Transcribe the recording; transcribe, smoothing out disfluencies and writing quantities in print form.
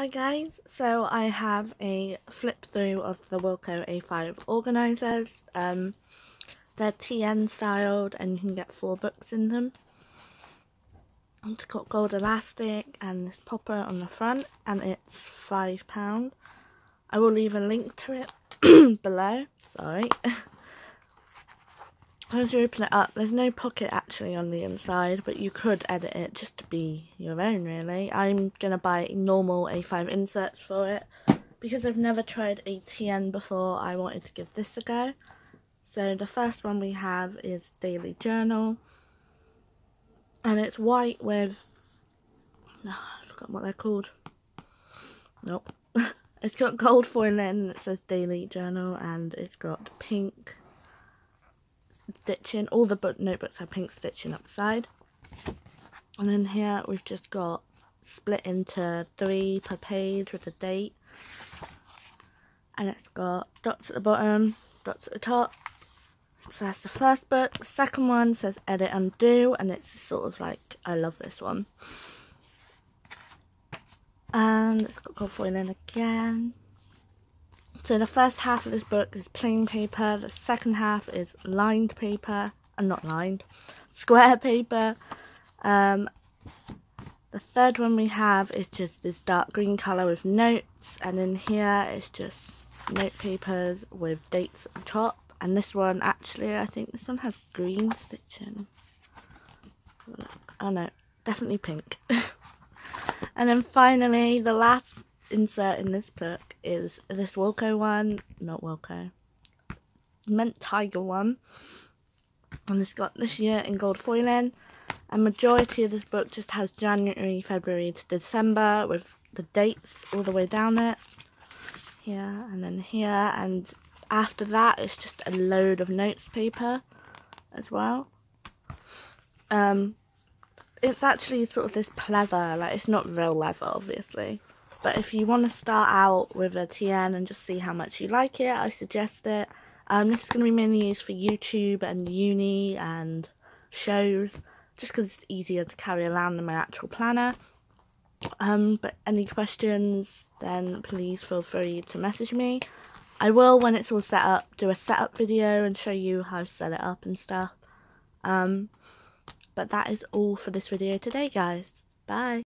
Hi guys, so I have a flip through of the Wilko A5 organisers. They're TN styled and you can get 4 books in them. It's got gold elastic and this popper on the front, and it's £5. I will leave a link to it below, sorry. As you open it up, there's no pocket actually on the inside, but you could edit it just to be your own, really. I'm going to buy normal A5 inserts for it. Because I've never tried a TN before, I wanted to give this a go. So the first one we have is Daily Journal. And it's white with... oh, I forgot what they're called. Nope. It's got gold foil in that says Daily Journal, and it's got pink stitching. All the notebooks have pink stitching up the side, and then here we've just got split into 3 per page with a date, and it's got dots at the bottom, dots at the top. So that's the first book. The second one says Edit Undo, and it's sort of like, I love this one, and it's got gold foil in again. So the first half of this book is plain paper, the second half is lined paper, square paper. The third one we have is just this dark green colour with notes, and in here it's just note papers with dates at the top. And this one, actually, I think this one has green stitching. Oh no, definitely pink. And then finally, the last insert in this book is this Wilko one, mint tiger one, and it's got this year in gold foiling. And majority of this book just has January, February to December with the dates all the way down it, here and then here, and after that it's just a load of notes paper as well. It's actually sort of this pleather, like it's not real leather obviously. But if you want to start out with a TN and just see how much you like it, I suggest it. This is going to be mainly used for YouTube and uni and shows, just because it's easier to carry around than my actual planner. But any questions, then please feel free to message me. I will, when it's all set up, do a setup video and show you how to set it up and stuff. But that is all for this video today, guys. Bye!